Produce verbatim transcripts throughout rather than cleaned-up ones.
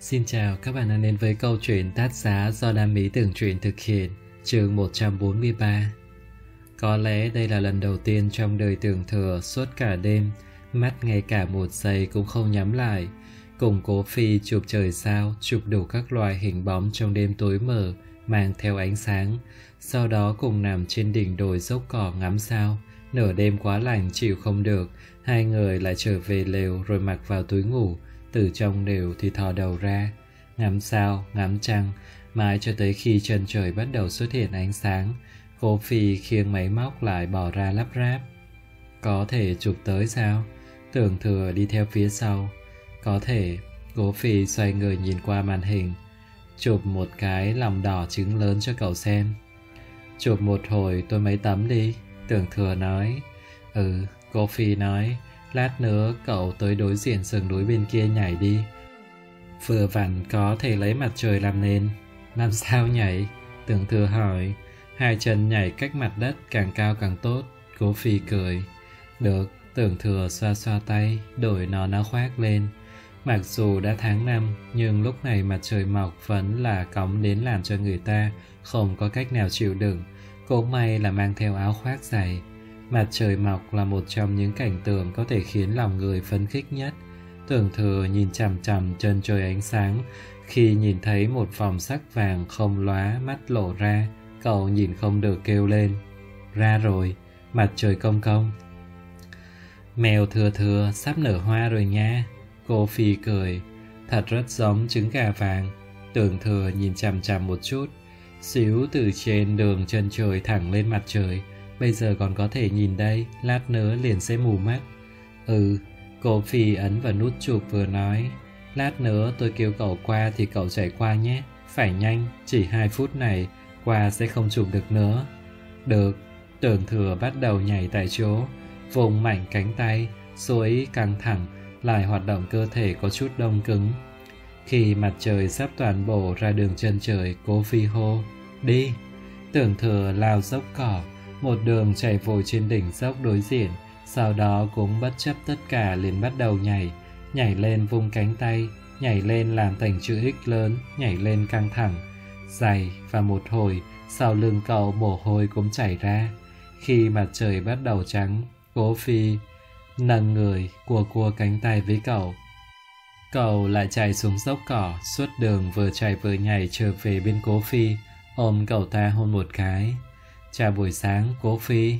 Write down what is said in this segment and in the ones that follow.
Xin chào các bạn đang đến với câu chuyện Tát Dã do Đam Mỹ Tường Truyện thực hiện, chương một trăm bốn mươi ba. Có lẽ đây là lần đầu tiên trong đời Tưởng Thừa suốt cả đêm, mắt ngay cả một giây cũng không nhắm lại, cùng Cố Phi chụp trời sao, chụp đủ các loài hình bóng trong đêm tối mờ, mang theo ánh sáng, sau đó cùng nằm trên đỉnh đồi dốc cỏ ngắm sao. Nửa đêm quá lạnh chịu không được, hai người lại trở về lều rồi mặc vào túi ngủ, từ trong lều thì thò đầu ra, ngắm sao, ngắm trăng, mãi cho tới khi chân trời bắt đầu xuất hiện ánh sáng, Cố Phi khiêng máy móc lại bỏ ra lắp ráp. Có thể chụp tới sao? Tưởng Thừa đi theo phía sau. Có thể. Cố Phi xoay người nhìn qua màn hình. Chụp một cái lòng đỏ trứng lớn cho cậu xem. Chụp một hồi tôi mấy tấm đi, Tưởng Thừa nói. Ừ, Cố Phi nói. Lát nữa cậu tới đối diện sườn núi bên kia nhảy đi. Vừa vặn có thể lấy mặt trời làm nền. Làm sao nhảy? Tưởng Thừa hỏi. Hai chân nhảy cách mặt đất càng cao càng tốt, Cố Phi cười. Được, Tưởng Thừa xoa xoa tay, đổi nón áo khoác lên. Mặc dù đã tháng năm, nhưng lúc này mặt trời mọc vẫn là cóng đến làm cho người ta không có cách nào chịu đựng. Cũng may là mang theo áo khoác dày. Mặt trời mọc là một trong những cảnh tượng có thể khiến lòng người phấn khích nhất. Tưởng Thừa nhìn chằm chằm chân trời ánh sáng. Khi nhìn thấy một vòng sắc vàng không lóa mắt lộ ra, cậu nhìn không được kêu lên. Ra rồi, mặt trời công công. Mèo thừa thừa sắp nở hoa rồi nha, Cố Phi cười. Thật rất giống trứng gà vàng. Tưởng Thừa nhìn chằm chằm một chút. Xíu từ trên đường chân trời thẳng lên mặt trời. Bây giờ còn có thể nhìn đây, lát nữa liền sẽ mù mắt. Ừ, Cố Phi ấn vào nút chụp vừa nói. Lát nữa tôi kêu cậu qua thì cậu chạy qua nhé. Phải nhanh, chỉ hai phút này, qua sẽ không chụp được nữa. Được, Tưởng Thừa bắt đầu nhảy tại chỗ, vùng mạnh cánh tay, duỗi căng thẳng, lại hoạt động cơ thể có chút đông cứng. Khi mặt trời sắp toàn bộ ra đường chân trời, Cố Phi hô, đi. Tưởng Thừa lao dốc cỏ, một đường chạy vội trên đỉnh dốc đối diện, sau đó cũng bất chấp tất cả liền bắt đầu nhảy, nhảy lên vung cánh tay, nhảy lên làm thành chữ X lớn, nhảy lên căng thẳng, dày và một hồi, sau lưng cậu mồ hôi cũng chảy ra. Khi mặt trời bắt đầu trắng, Cố Phi nâng người cua cua cánh tay với cậu. Cậu lại chạy xuống dốc cỏ, suốt đường vừa chạy vừa nhảy trở về bên Cố Phi, ôm cậu ta hôn một cái. Chào buổi sáng Cố Phi.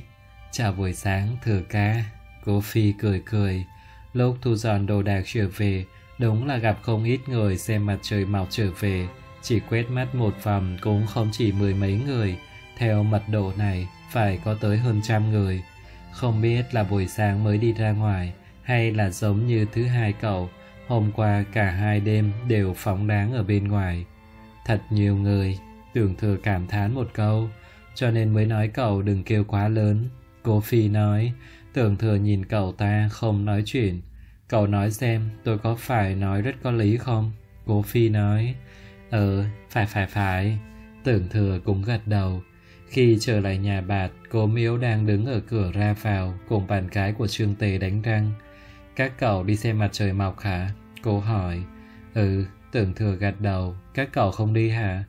Chào buổi sáng Thừa ca. Cố Phi cười cười. Lúc thu dọn đồ đạc trở về, đúng là gặp không ít người xem mặt trời mọc trở về. Chỉ quét mắt một vòng cũng không chỉ mười mấy người. Theo mật độ này phải có tới hơn trăm người. Không biết là buổi sáng mới đi ra ngoài, hay là giống như thứ hai cậu, hôm qua cả hai đêm đều phóng đáng ở bên ngoài. Thật nhiều người, Tưởng Thừa cảm thán một câu. Cho nên mới nói cậu đừng kêu quá lớn, Cố Phi nói. Tưởng Thừa nhìn cậu ta không nói chuyện. Cậu nói xem tôi có phải nói rất có lý không? Cố Phi nói. Ờ, phải phải phải. Tưởng Thừa cũng gật đầu. Khi trở lại nhà bạt, Cố Miếu đang đứng ở cửa ra vào cùng bạn gái của Trương Tề đánh răng. Các cậu đi xem mặt trời mọc hả? Cô hỏi. Ừ, Tưởng Thừa gật đầu. Các cậu không đi hả?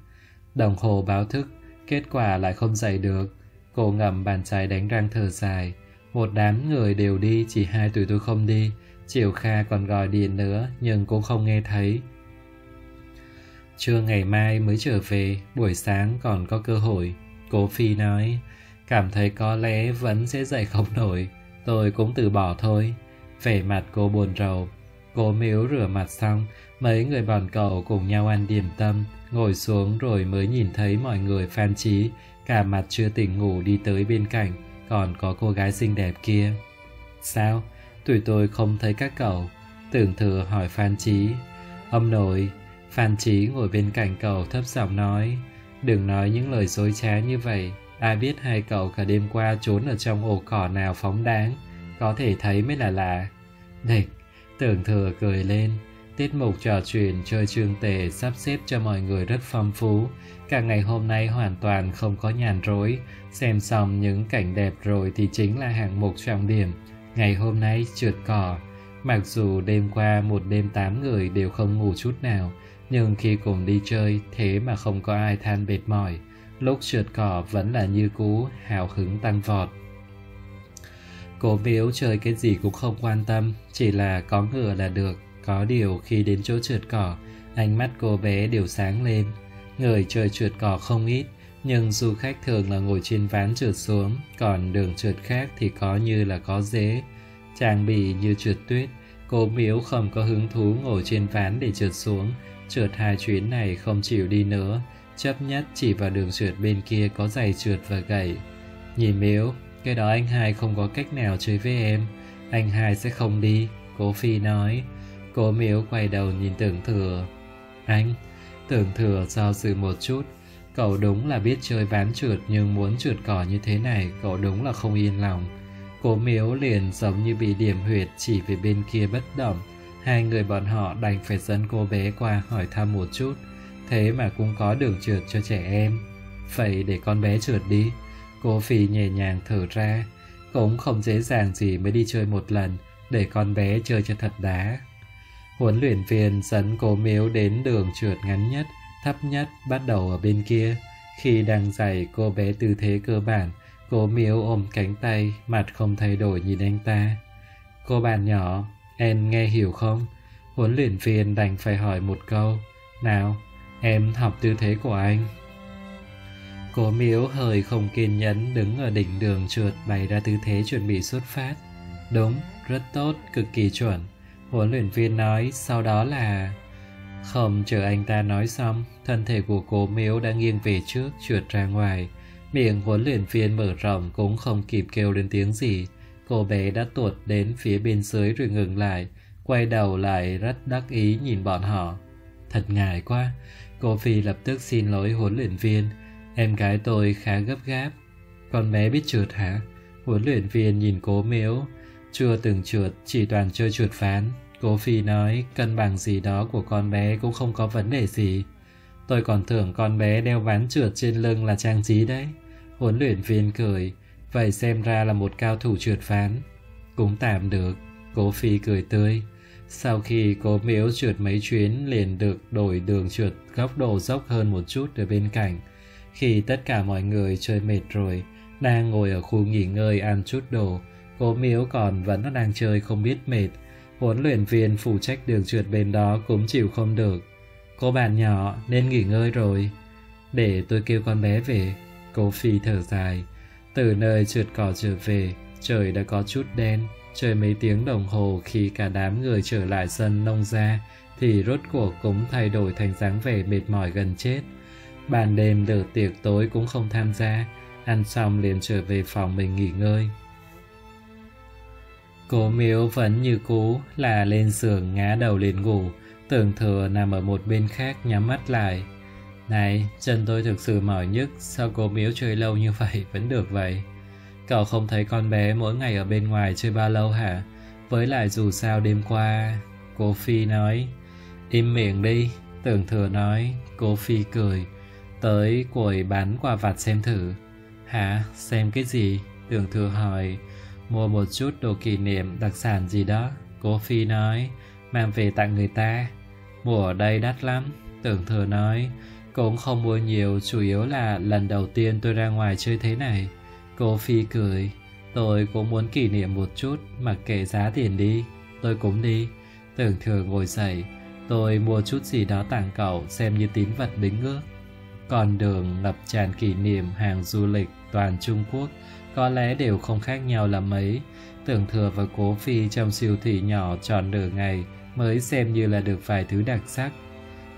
Đồng hồ báo thức, kết quả lại không dậy được. Cô ngậm bàn chải đánh răng thở dài. Một đám người đều đi, chỉ hai tụi tôi không đi. Triệu Kha còn gọi điện nữa, nhưng cũng không nghe thấy. Trưa ngày mai mới trở về, buổi sáng còn có cơ hội, Cố Phi nói. Cảm thấy có lẽ vẫn sẽ dậy không nổi, tôi cũng từ bỏ thôi. Vẻ mặt cô buồn rầu. Cố Miếu rửa mặt xong, mấy người bọn cậu cùng nhau ăn điểm tâm, ngồi xuống rồi mới nhìn thấy mọi người. Phan Trí, cả mặt chưa tỉnh ngủ, đi tới bên cạnh, còn có cô gái xinh đẹp kia. Sao? Tụi tôi không thấy các cậu, Tưởng Thừa hỏi Phan Trí. Ông nội, Phan Trí ngồi bên cạnh cậu thấp giọng nói. Đừng nói những lời dối trá như vậy, ai biết hai cậu cả đêm qua trốn ở trong ổ cỏ nào phóng đáng, có thể thấy mới là lạ. Địch, Tưởng Thừa cười lên. Tiết mục trò chuyện chơi Trương Tề sắp xếp cho mọi người rất phong phú. Cả ngày hôm nay hoàn toàn không có nhàn rỗi. Xem xong những cảnh đẹp rồi thì chính là hạng mục trọng điểm. Ngày hôm nay trượt cỏ. Mặc dù đêm qua một đêm tám người đều không ngủ chút nào, nhưng khi cùng đi chơi thế mà không có ai than mệt mỏi, lúc trượt cỏ vẫn là như cũ, hào hứng tăng vọt. Cố Miếu chơi cái gì cũng không quan tâm, chỉ là có ngựa là được. Có điều khi đến chỗ trượt cỏ, ánh mắt cô bé đều sáng lên. Người chơi trượt cỏ không ít, nhưng du khách thường là ngồi trên ván trượt xuống, còn đường trượt khác thì có như là có dế. Trang bị như trượt tuyết, Cố Miếu không có hứng thú ngồi trên ván để trượt xuống, trượt hai chuyến này không chịu đi nữa, chấp nhất chỉ vào đường trượt bên kia có giày trượt và gậy. Nhìn Miếu, cái đó anh hai không có cách nào chơi với em, anh hai sẽ không đi, Cố Phi nói. Cố Miếu quay đầu nhìn Tưởng Thừa. Anh, Tưởng Thừa do dự một chút, cậu đúng là biết chơi ván trượt nhưng muốn trượt cỏ như thế này cậu đúng là không yên lòng. Cố Miếu liền giống như bị điểm huyệt chỉ về bên kia bất động, hai người bọn họ đành phải dẫn cô bé qua hỏi thăm một chút, thế mà cũng có đường trượt cho trẻ em. Vậy để con bé trượt đi, Cố Phi nhẹ nhàng thở ra, cũng không dễ dàng gì mới đi chơi một lần, để con bé chơi cho thật đá. Huấn luyện viên dẫn Cố Miếu đến đường trượt ngắn nhất, thấp nhất bắt đầu ở bên kia. Khi đang dạy cô bé tư thế cơ bản, Cố Miếu ôm cánh tay, mặt không thay đổi nhìn anh ta. Cô bạn nhỏ, em nghe hiểu không? Huấn luyện viên đành phải hỏi một câu. Nào, em học tư thế của anh. Cố Miếu hơi không kiên nhẫn đứng ở đỉnh đường trượt bày ra tư thế chuẩn bị xuất phát. Đúng, rất tốt, cực kỳ chuẩn. Huấn luyện viên nói, sau đó là... Không chờ anh ta nói xong, thân thể của Cố Miếu đã nghiêng về trước trượt ra ngoài. Miệng huấn luyện viên mở rộng cũng không kịp kêu lên tiếng gì. Cô bé đã tuột đến phía bên dưới rồi ngừng lại, quay đầu lại rất đắc ý nhìn bọn họ. Thật ngại quá, cô Phi lập tức xin lỗi huấn luyện viên. Em gái tôi khá gấp gáp. Con bé biết trượt hả? Huấn luyện viên nhìn Cố Miếu. Chưa từng trượt, chỉ toàn chơi trượt ván. Cố Phi nói cân bằng gì đó của con bé cũng không có vấn đề gì. Tôi còn tưởng con bé đeo ván trượt trên lưng là trang trí đấy. Huấn luyện viên cười. Vậy xem ra là một cao thủ trượt ván. Cũng tạm được, Cố Phi cười tươi. Sau khi Cố Miếu trượt mấy chuyến liền được đổi đường trượt góc độ dốc hơn một chút ở bên cạnh. Khi tất cả mọi người chơi mệt rồi, đang ngồi ở khu nghỉ ngơi ăn chút đồ, Cố Miếu còn vẫn đang chơi không biết mệt. Huấn luyện viên phụ trách đường trượt bên đó cũng chịu không được. Cô bạn nhỏ nên nghỉ ngơi rồi. Để tôi kêu con bé về, Cố Phi thở dài. Từ nơi trượt cỏ trở về, trời đã có chút đen. Chơi mấy tiếng đồng hồ, khi cả đám người trở lại sân nông gia thì rốt cuộc cũng thay đổi thành dáng vẻ mệt mỏi gần chết. Ban đêm đợt tiệc tối cũng không tham gia, ăn xong liền trở về phòng mình nghỉ ngơi. Cố Miếu vẫn như cũ là lên giường ngã đầu liền ngủ. Tưởng Thừa nằm ở một bên khác nhắm mắt lại. Này, chân tôi thực sự mỏi nhức, sao Cố Miếu chơi lâu như vậy vẫn được vậy? Cậu không thấy con bé mỗi ngày ở bên ngoài chơi bao lâu hả? Với lại dù sao đêm qua... Cố Phi nói. Im miệng đi, Tưởng Thừa nói. Cố Phi cười. Tới quầy bán quà vặt xem thử. Hả? Xem cái gì? Tưởng Thừa hỏi. Mua một chút đồ kỷ niệm đặc sản gì đó, Cố Phi nói. Mang về tặng người ta. Mua ở đây đắt lắm, Tưởng Thừa nói. Cũng không mua nhiều, chủ yếu là lần đầu tiên tôi ra ngoài chơi thế này. Cố Phi cười. Tôi cũng muốn kỷ niệm một chút, mặc kệ giá tiền đi. Tôi cũng đi. Tưởng Thừa ngồi dậy. Tôi mua chút gì đó tặng cậu, xem như tín vật đính ước. Con đường ngập tràn kỷ niệm hàng du lịch toàn Trung Quốc, có lẽ đều không khác nhau là mấy. Tưởng Thừa và Cố Phi trong siêu thị nhỏ tròn nửa ngày mới xem như là được vài thứ đặc sắc.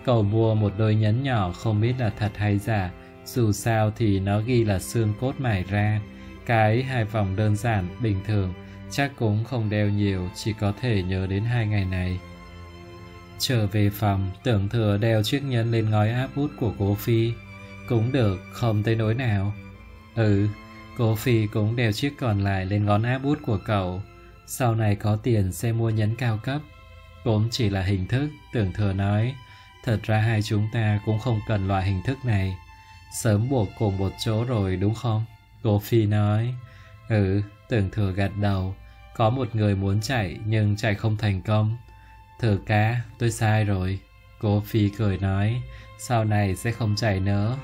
Cậu mua một đôi nhẫn nhỏ không biết là thật hay giả, dù sao thì nó ghi là xương cốt mài ra. Cái hai vòng đơn giản, bình thường, chắc cũng không đeo nhiều, chỉ có thể nhớ đến hai ngày này. Trở về phòng, Tưởng Thừa đeo chiếc nhẫn lên ngói áp út của Cố Phi. Cũng được, không tới nỗi nào. Ừ, Cố Phi cũng đeo chiếc còn lại lên ngón áp út của cậu. Sau này có tiền sẽ mua nhẫn cao cấp. Cũng chỉ là hình thức, Tưởng Thừa nói. Thật ra hai chúng ta cũng không cần loại hình thức này. Sớm buộc cùng một chỗ rồi đúng không? Cố Phi nói. Ừ, Tưởng Thừa gật đầu. Có một người muốn chạy nhưng chạy không thành công. Thừa cá, tôi sai rồi, Cố Phi cười nói, sau này sẽ không chạy nữa.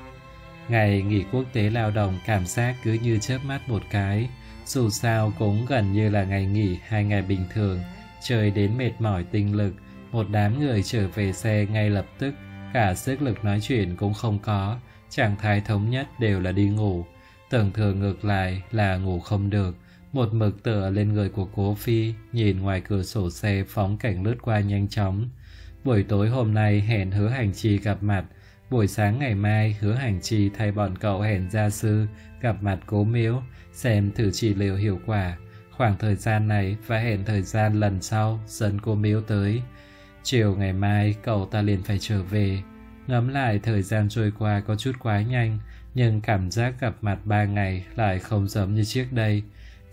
Ngày nghỉ quốc tế lao động cảm giác cứ như chớp mắt một cái, dù sao cũng gần như là ngày nghỉ hai ngày bình thường, chơi đến mệt mỏi tinh lực, một đám người trở về xe ngay lập tức, cả sức lực nói chuyện cũng không có, trạng thái thống nhất đều là đi ngủ. Tưởng Thừa ngược lại là ngủ không được, một mực tựa lên người của Cố Phi, nhìn ngoài cửa sổ xe phóng cảnh lướt qua nhanh chóng. Buổi tối hôm nay hẹn Hứa Hành Chi gặp mặt, buổi sáng ngày mai Hứa Hành Chi thay bọn cậu hẹn gia sư gặp mặt Cố Miếu, xem thử trị liệu hiệu quả. Khoảng thời gian này và hẹn thời gian lần sau dẫn Cố Miếu tới. Chiều ngày mai cậu ta liền phải trở về. Ngẫm lại thời gian trôi qua có chút quá nhanh, nhưng cảm giác gặp mặt ba ngày lại không giống như trước đây.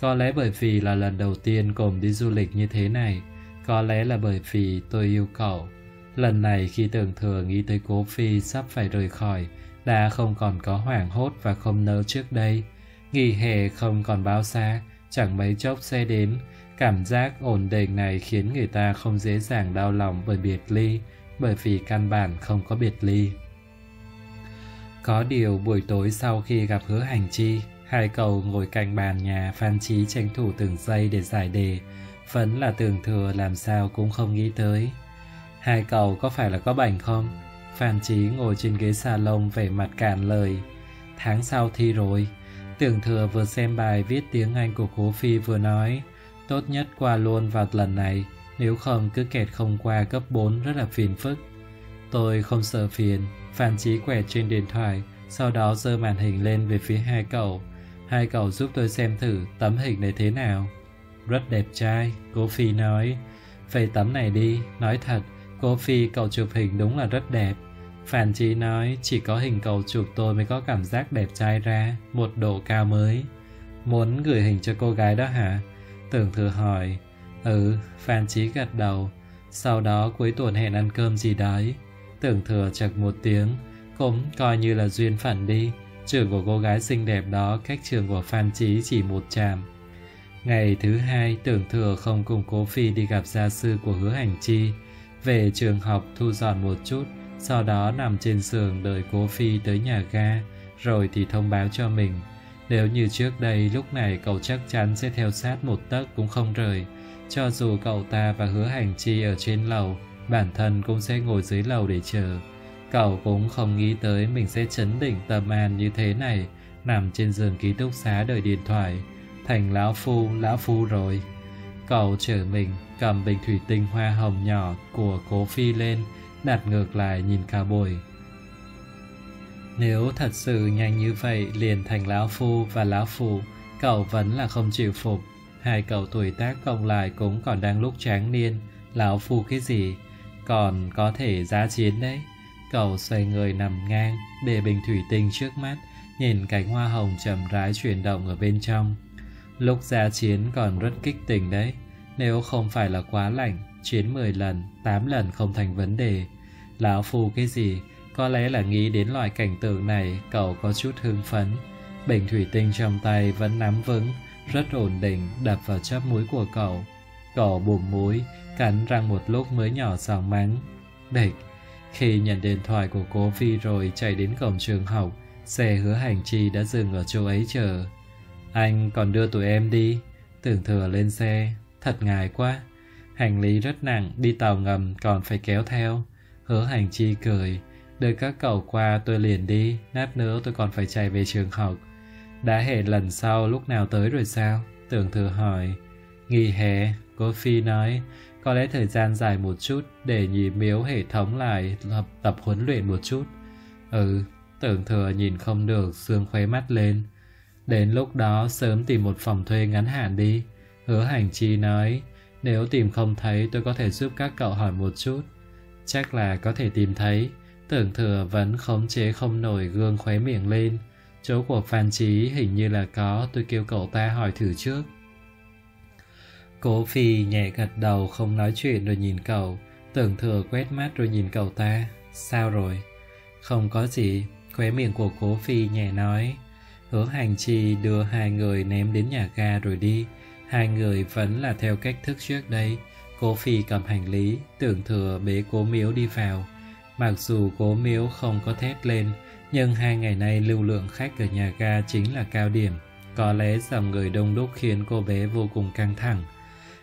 Có lẽ bởi vì là lần đầu tiên cùng đi du lịch như thế này, có lẽ là bởi vì tôi yêu cậu. Lần này khi Tưởng Thừa nghĩ tới Cố Phi sắp phải rời khỏi, đã không còn có hoảng hốt và không nỡ trước đây. Nghỉ hè không còn bao xa, chẳng mấy chốc sẽ đến. Cảm giác ổn định này khiến người ta không dễ dàng đau lòng bởi biệt ly, bởi vì căn bản không có biệt ly. Có điều buổi tối sau khi gặp Hứa Hành Chi, hai cậu ngồi cạnh bàn nhà Phan Trí tranh thủ từng giây để giải đề, vẫn là Tưởng Thừa làm sao cũng không nghĩ tới. Hai cậu có phải là có bệnh không? Phan Trí ngồi trên ghế salon vẻ mặt cạn lời. Tháng sau thi rồi. Tưởng Thừa vừa xem bài viết tiếng Anh của Cố Phi vừa nói, tốt nhất qua luôn vào lần này, nếu không cứ kẹt không qua cấp bốn rất là phiền phức. Tôi không sợ phiền. Phan Trí quẹt trên điện thoại, sau đó giơ màn hình lên về phía hai cậu. Hai cậu giúp tôi xem thử tấm hình này thế nào. Rất đẹp trai, Cố Phi nói. Về tấm này đi, nói thật, Cố Phi cậu chụp hình đúng là rất đẹp. Phan Trí nói, chỉ có hình cậu chụp tôi mới có cảm giác đẹp trai ra, một độ cao mới. Muốn gửi hình cho cô gái đó hả? Tưởng Thừa hỏi. Ừ, Phan Trí gật đầu. Sau đó cuối tuần hẹn ăn cơm gì đấy. Tưởng Thừa chậc một tiếng, cũng coi như là duyên phận đi. Trường của cô gái xinh đẹp đó cách trường của Phan Trí chỉ một trạm. Ngày thứ hai, Tưởng Thừa không cùng Cố Phi đi gặp gia sư của Hứa Hành Chi. Về trường học thu dọn một chút, sau đó nằm trên giường đợi Cố Phi tới nhà ga, rồi thì thông báo cho mình. Nếu như trước đây lúc này cậu chắc chắn sẽ theo sát một tấc cũng không rời. Cho dù cậu ta và Hứa Hành Chi ở trên lầu, bản thân cũng sẽ ngồi dưới lầu để chờ. Cậu cũng không nghĩ tới mình sẽ chấn định tâm an như thế này, nằm trên giường ký túc xá đợi điện thoại. Thành lão phu, lão phu rồi. Cậu trở mình, cầm bình thủy tinh hoa hồng nhỏ của Cố Phi lên, đặt ngược lại nhìn cả buổi. Nếu thật sự nhanh như vậy liền thành lão phu và lão phụ, cậu vẫn là không chịu phục. Hai cậu tuổi tác cộng lại cũng còn đang lúc tráng niên, lão phu cái gì, còn có thể giá chiến đấy. Cậu xoay người nằm ngang, để bình thủy tinh trước mắt, nhìn cánh hoa hồng chậm rãi chuyển động ở bên trong. Lúc giá chiến còn rất kích tình đấy, nếu không phải là quá lạnh, chiến mười lần, tám lần không thành vấn đề. Lão phu cái gì, có lẽ là nghĩ đến loại cảnh tượng này, cậu có chút hưng phấn. Bình thủy tinh trong tay vẫn nắm vững, rất ổn định, đập vào chóp mũi của cậu. Cậu bùm mũi, cắn răng một lúc mới nhỏ giọng mắng. Địch. Khi nhận điện thoại của Cố Phi rồi chạy đến cổng trường học, xe Hứa Hành Chi đã dừng ở chỗ ấy chờ. Anh còn đưa tụi em đi. Tưởng Thừa lên xe. Thật ngại quá. Hành lý rất nặng, đi tàu ngầm còn phải kéo theo. Hứa Hành Chi cười. Đợi các cậu qua tôi liền đi, lát nữa tôi còn phải chạy về trường học. Đã hẹn lần sau lúc nào tới rồi sao? Tưởng Thừa hỏi. Nghỉ hè, Cố Phi nói. Có lẽ thời gian dài một chút để nhịp miếu hệ thống lại tập, tập huấn luyện một chút. Ừ, Tưởng Thừa nhìn không được, sương khóe mắt lên. Đến lúc đó sớm tìm một phòng thuê ngắn hạn đi. Hứa Hành Chi nói. Nếu tìm không thấy tôi có thể giúp các cậu hỏi một chút. Chắc là có thể tìm thấy. Tưởng Thừa vẫn khống chế không nổi gương khóe miệng lên. Chỗ của Phan Trí hình như là có, tôi kêu cậu ta hỏi thử trước. Cố Phi nhẹ gật đầu không nói chuyện rồi nhìn cậu. Tưởng Thừa quét mắt rồi nhìn cậu ta. Sao rồi? Không có gì. Khóe miệng của Cố Phi nhẹ nói. Hứa Hành Chi đưa hai người ném đến nhà ga rồi đi. Hai người vẫn là theo cách thức trước đây. Cố Phi cầm hành lý, Tưởng Thừa bế Cố Miếu đi vào. Mặc dù Cố Miếu không có thét lên, nhưng hai ngày nay lưu lượng khách ở nhà ga chính là cao điểm. Có lẽ dòng người đông đúc khiến cô bé vô cùng căng thẳng.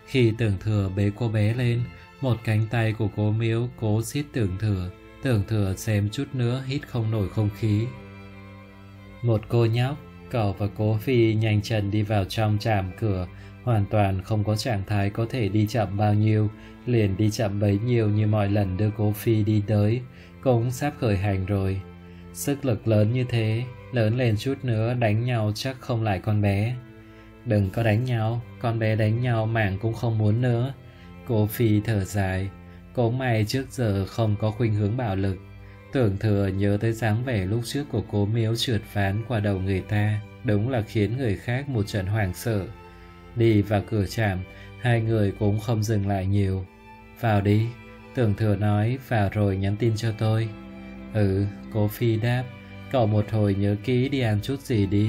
Khi Tưởng Thừa bế cô bé lên, một cánh tay của Cố Miếu cố siết Tưởng Thừa. Tưởng Thừa xem chút nữa hít không nổi không khí. Một cô nhóc, cậu và Cố Phi nhanh chân đi vào trong trạm cửa, hoàn toàn không có trạng thái có thể đi chậm bao nhiêu, liền đi chậm bấy nhiêu như mọi lần đưa Cố Phi đi tới, cũng sắp khởi hành rồi. Sức lực lớn như thế, lớn lên chút nữa đánh nhau chắc không lại con bé. Đừng có đánh nhau, con bé đánh nhau mảng cũng không muốn nữa. Cố Phi thở dài, cũng may trước giờ không có khuynh hướng bạo lực. Tưởng Thừa nhớ tới dáng vẻ lúc trước của Cố Miếu trượt ván qua đầu người ta, đúng là khiến người khác một trận hoảng sợ. Đi vào cửa trạm, hai người cũng không dừng lại nhiều. Vào đi, Tưởng Thừa nói, vào rồi nhắn tin cho tôi. Ừ, Cố Phi đáp, cậu một hồi nhớ kỹ đi ăn chút gì đi.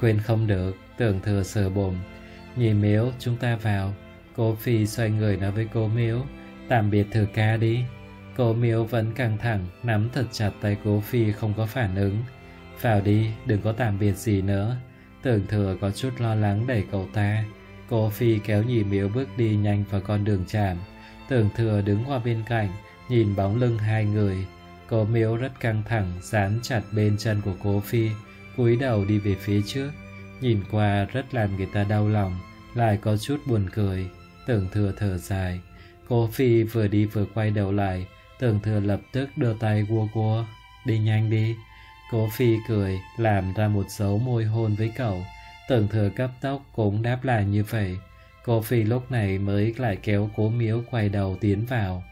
Quên không được, Tưởng Thừa sờ bụng. Nhìn Miếu, chúng ta vào. Cố Phi xoay người nói với Cố Miếu, tạm biệt Thừa ca đi. Cố Miếu vẫn căng thẳng, nắm thật chặt tay Cố Phi không có phản ứng. Vào đi, đừng có tạm biệt gì nữa. Tưởng Thừa có chút lo lắng đẩy cậu ta. Cố Phi kéo Nhị Miếu bước đi nhanh vào con đường trạm. Tưởng Thừa đứng qua bên cạnh, nhìn bóng lưng hai người. Cố Miếu rất căng thẳng, dán chặt bên chân của Cố Phi, cúi đầu đi về phía trước. Nhìn qua rất làm người ta đau lòng, lại có chút buồn cười. Tưởng Thừa thở dài. Cố Phi vừa đi vừa quay đầu lại. Tưởng Thừa lập tức đưa tay gua gua, đi nhanh đi. Cố Phi cười, làm ra một dấu môi hôn với cậu. Tưởng Thừa cấp tốc cũng đáp lại như vậy. Cố Phi lúc này mới lại kéo Cố Miếu quay đầu tiến vào.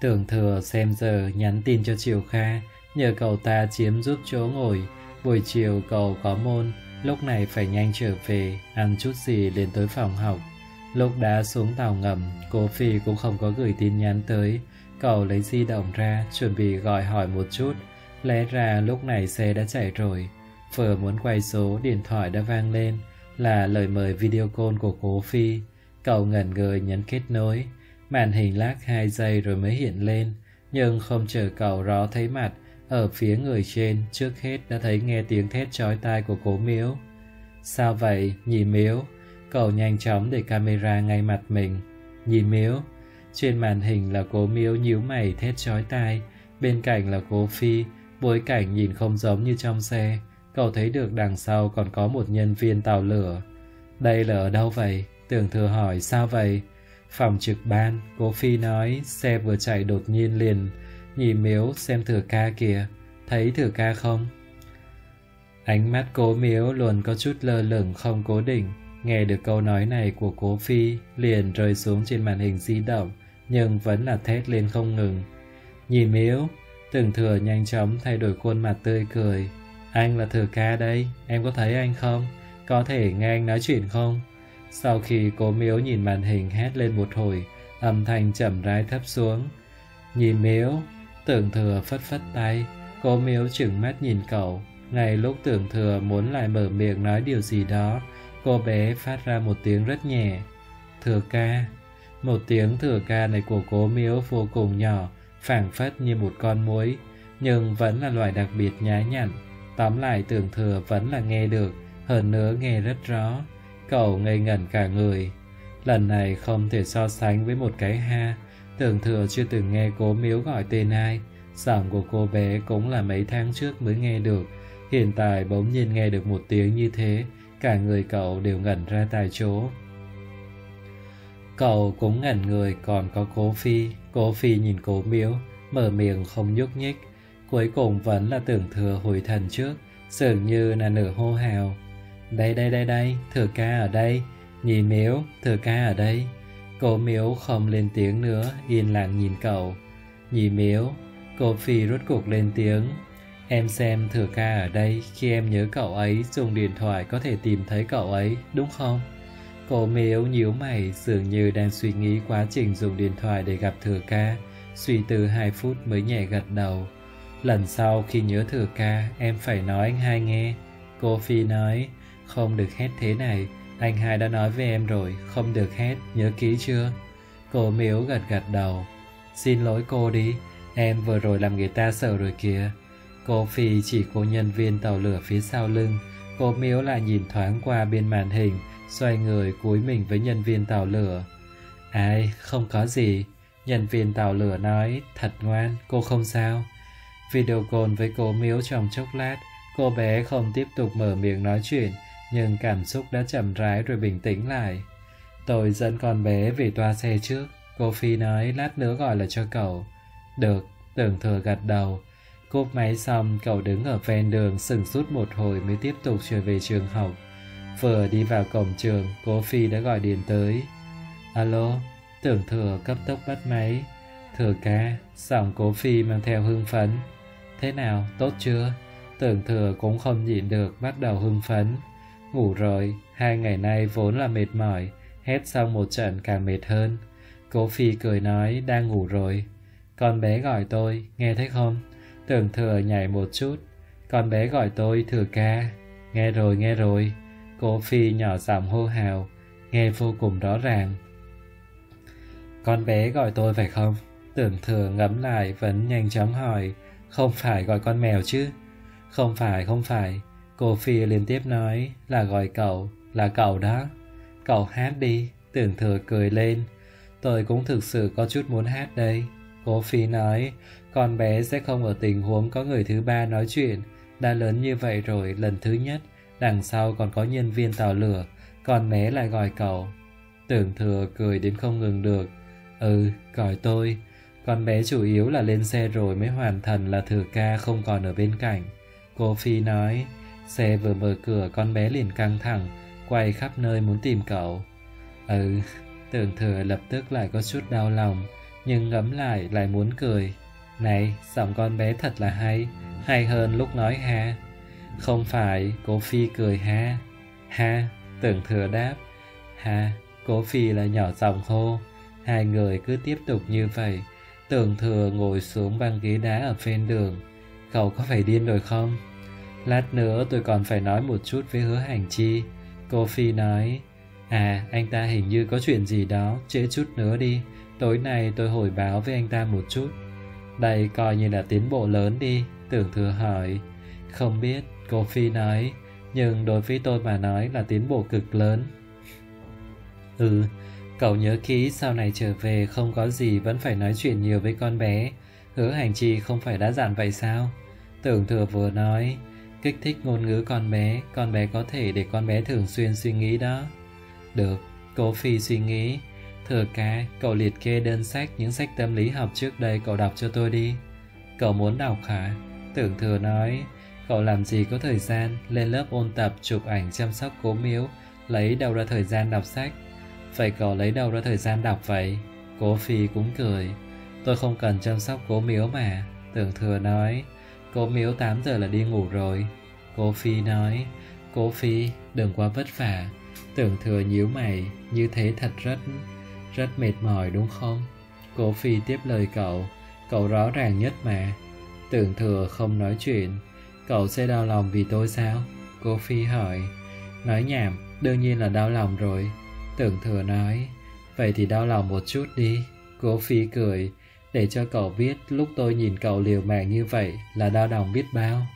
Tưởng Thừa xem giờ nhắn tin cho Triệu Kha, nhờ cậu ta chiếm giúp chỗ ngồi. Buổi chiều cậu có môn, lúc này phải nhanh trở về, ăn chút gì lên tới phòng học. Lúc đã xuống tàu ngầm, Cố Phi cũng không có gửi tin nhắn tới. Cậu lấy di động ra, chuẩn bị gọi hỏi một chút. Lẽ ra lúc này xe đã chạy rồi. Vừa muốn quay số, điện thoại đã vang lên, là lời mời video call của Cố Phi. Cậu ngẩn người nhấn kết nối. Màn hình lag hai giây rồi mới hiện lên. Nhưng không chờ cậu rõ thấy mặt, ở phía người trên trước hết đã thấy nghe tiếng thét chói tai của Cố Miếu. Sao vậy, Nhị Miếu? Cậu nhanh chóng để camera ngay mặt mình. Nhị Miếu. Trên màn hình là Cố Miếu nhíu mày thét chói tai. Bên cạnh là Cố Phi. Bối cảnh nhìn không giống như trong xe. Cậu thấy được đằng sau còn có một nhân viên tàu lửa. Đây là ở đâu vậy? Tưởng Thừa hỏi. Sao vậy? Phòng trực ban, Cố Phi nói. Xe vừa chạy đột nhiên liền. Nhị Miếu, xem Thừa ca kìa. Thấy Thừa ca không? Ánh mắt Cố Miếu luôn có chút lơ lửng không cố định. Nghe được câu nói này của Cố Phi, liền rơi xuống trên màn hình di động, nhưng vẫn là thét lên không ngừng. Nhị Miếu. Tưởng Thừa nhanh chóng thay đổi khuôn mặt tươi cười. Anh là Thừa ca đây, em có thấy anh không? Có thể nghe anh nói chuyện không? Sau khi Cố Miếu nhìn màn hình hét lên một hồi, âm thanh chậm rãi thấp xuống. Nhị Miếu. Tưởng Thừa phất phất tay. Cố Miếu trừng mắt nhìn cậu. Ngay lúc Tưởng Thừa muốn lại mở miệng nói điều gì đó, cô bé phát ra một tiếng rất nhẹ. Thừa ca. Một tiếng Thừa ca này của Cố Miếu vô cùng nhỏ, phảng phất như một con muỗi, nhưng vẫn là loài đặc biệt nhã nhặn. Tóm lại Tưởng Thừa vẫn là nghe được, hơn nữa nghe rất rõ. Cậu ngây ngẩn cả người. Lần này không thể so sánh với một cái ha. Tưởng Thừa chưa từng nghe Cố Miếu gọi tên ai. Giọng của cô bé cũng là mấy tháng trước mới nghe được. Hiện tại bỗng nhiên nghe được một tiếng như thế, cả người cậu đều ngẩn ra tại chỗ. Cậu cũng ngẩn người, còn có Cố Phi. Cố Phi nhìn Cố Miếu, mở miệng không nhúc nhích. Cuối cùng vẫn là Tưởng Thừa hồi thần trước, dường như là nửa hô hào. Đây đây đây đây, Thừa ca ở đây. Nhị Miếu, Thừa ca ở đây. Cố Miếu không lên tiếng nữa, yên lặng nhìn cậu. Nhị Miếu. Cố Phi rốt cuộc lên tiếng. Em xem Thừa ca ở đây, khi em nhớ cậu ấy dùng điện thoại có thể tìm thấy cậu ấy, đúng không? Cố Miếu nhíu mày, dường như đang suy nghĩ quá trình dùng điện thoại để gặp Thừa ca. Suy tư hai phút mới nhẹ gật đầu. Lần sau khi nhớ Thừa ca, em phải nói anh hai nghe. Cố Phi nói, không được hét thế này. Anh hai đã nói với em rồi, không được hét, nhớ kỹ chưa? Cố Miếu gật gật đầu. Xin lỗi cô đi, Em vừa rồi làm người ta sợ rồi kìa. Cố Phi chỉ cô nhân viên tàu lửa phía sau lưng. Cố Miếu lại nhìn thoáng qua bên màn hình, xoay người cúi mình với nhân viên tàu lửa. Ai, không có gì. Nhân viên tàu lửa nói, thật ngoan, cô không sao. Video call với Cố Miếu trong chốc lát, cô bé không tiếp tục mở miệng nói chuyện, nhưng cảm xúc đã chậm rãi rồi bình tĩnh lại. Tôi dẫn con bé về toa xe trước, cô Phi nói, lát nữa gọi là cho cậu. Được, Tưởng Thừa gật đầu. Cúp máy xong, cậu đứng ở ven đường sững sốt một hồi mới tiếp tục trở về trường học. Vừa đi vào cổng trường, Cố Phi đã gọi điện tới. Alo, Tưởng Thừa cấp tốc bắt máy. Thừa ca, giọng Cố Phi mang theo hưng phấn. Thế nào, tốt chưa? Tưởng Thừa cũng không nhịn được, bắt đầu hưng phấn. Ngủ rồi, hai ngày nay vốn là mệt mỏi, hét xong một trận càng mệt hơn. Cố Phi cười nói, đang ngủ rồi. Con bé gọi tôi, nghe thấy không? Tưởng Thừa nhảy một chút. Con bé gọi tôi, Thừa ca. Nghe rồi, nghe rồi. Cố Phi nhỏ giọng hô hào, nghe vô cùng rõ ràng. Con bé gọi tôi phải không? Tưởng Thừa ngẫm lại vẫn nhanh chóng hỏi, không phải gọi con mèo chứ? Không phải, không phải. Cố Phi liên tiếp nói, là gọi cậu, là cậu đó. Cậu hát đi. Tưởng Thừa cười lên, tôi cũng thực sự có chút muốn hát đây. Cố Phi nói, con bé sẽ không ở tình huống có người thứ ba nói chuyện. Đã lớn như vậy rồi, lần thứ nhất, đằng sau còn có nhân viên tàu lửa, con bé lại gọi cậu. Tưởng Thừa cười đến không ngừng được. Ừ, gọi tôi. Con bé chủ yếu là lên xe rồi mới hoàn thành là Thừa ca không còn ở bên cạnh. Cố Phi nói, xe vừa mở cửa con bé liền căng thẳng, quay khắp nơi muốn tìm cậu. Ừ, Tưởng Thừa lập tức lại có chút đau lòng, nhưng ngẫm lại lại muốn cười. Này, giọng con bé thật là hay, hay hơn lúc nói ha. Không phải, Cố Phi cười ha. Ha, Tưởng Thừa đáp. Ha, Cố Phi lại nhỏ giọng hô. Hai người cứ tiếp tục như vậy. Tưởng Thừa ngồi xuống băng ghế đá ở ven đường. Cậu có phải điên rồi không? Lát nữa tôi còn phải nói một chút với Hứa Hành Chi. Cố Phi nói, à, anh ta hình như có chuyện gì đó, trễ chút nữa đi. Tối nay tôi hồi báo với anh ta một chút. Đây coi như là tiến bộ lớn đi. Tưởng Thừa hỏi, không biết, Cố Phi nói, nhưng đối với tôi mà nói là tiến bộ cực lớn. Ừ, cậu nhớ kỹ sau này trở về không có gì vẫn phải nói chuyện nhiều với con bé. Hứa Hành Chi không phải đã dặn vậy sao? Tưởng Thừa vừa nói, kích thích ngôn ngữ con bé, con bé có thể để con bé thường xuyên suy nghĩ đó. Được, Cố Phi suy nghĩ. Thừa ca, cậu liệt kê đơn sách những sách tâm lý học trước đây cậu đọc cho tôi đi. Cậu muốn đọc hả? Tưởng Thừa nói, cậu làm gì có thời gian, lên lớp ôn tập, chụp ảnh chăm sóc Cố Miếu, lấy đâu ra thời gian đọc sách. Vậy cậu lấy đâu ra thời gian đọc vậy? Cố Phi cũng cười. Tôi không cần chăm sóc Cố Miếu mà. Tưởng Thừa nói, Cố Miếu tám giờ là đi ngủ rồi. Cố Phi nói, Cố Phi, đừng quá vất vả. Tưởng Thừa nhíu mày, như thế thật rất... rất mệt mỏi đúng không? Cố Phi tiếp lời cậu, cậu rõ ràng nhất mà. Tưởng Thừa không nói chuyện. Cậu sẽ đau lòng vì tôi sao? Cố Phi hỏi. Nói nhảm, đương nhiên là đau lòng rồi. Tưởng Thừa nói, vậy thì đau lòng một chút đi. Cố Phi cười, để cho cậu biết lúc tôi nhìn cậu liều mạng như vậy là đau lòng biết bao.